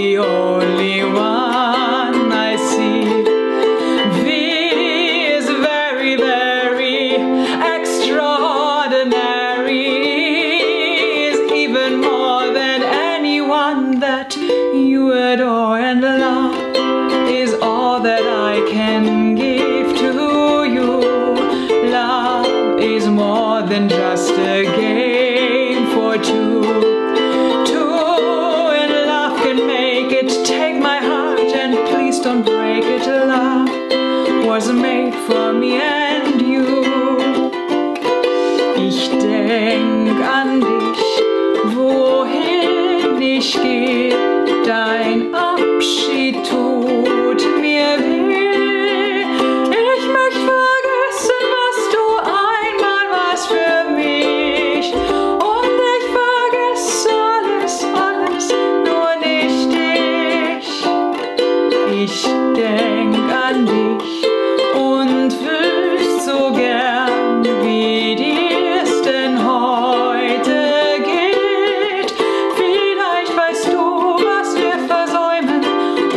the only one I see. V is very, very extraordinary. Is even more than anyone that you adore and love. Is all that I can give to you. Love is more than just a game for two. Don't break it, love was made for me and you. Ich denk an dich, wohin ich geh, dein Abschied tut mir weh. Ich möchte vergessen, was du einmal warst für mich. Und ich vergesse alles, alles, nur nicht dich. Ich denk an dich und wüsst so gern, wie dir's denn heute geht. Vielleicht weißt du, was wir versäumen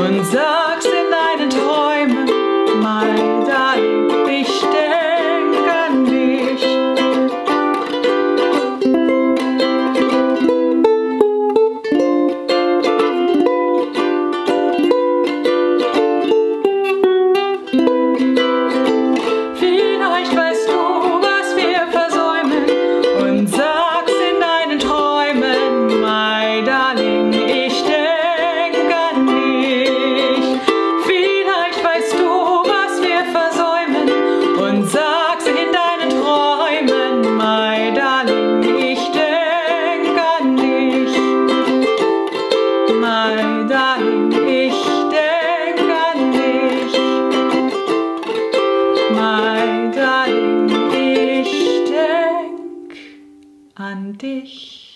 und sagst in deinen Träumen, mein Darling, ich denk an dich. An dich.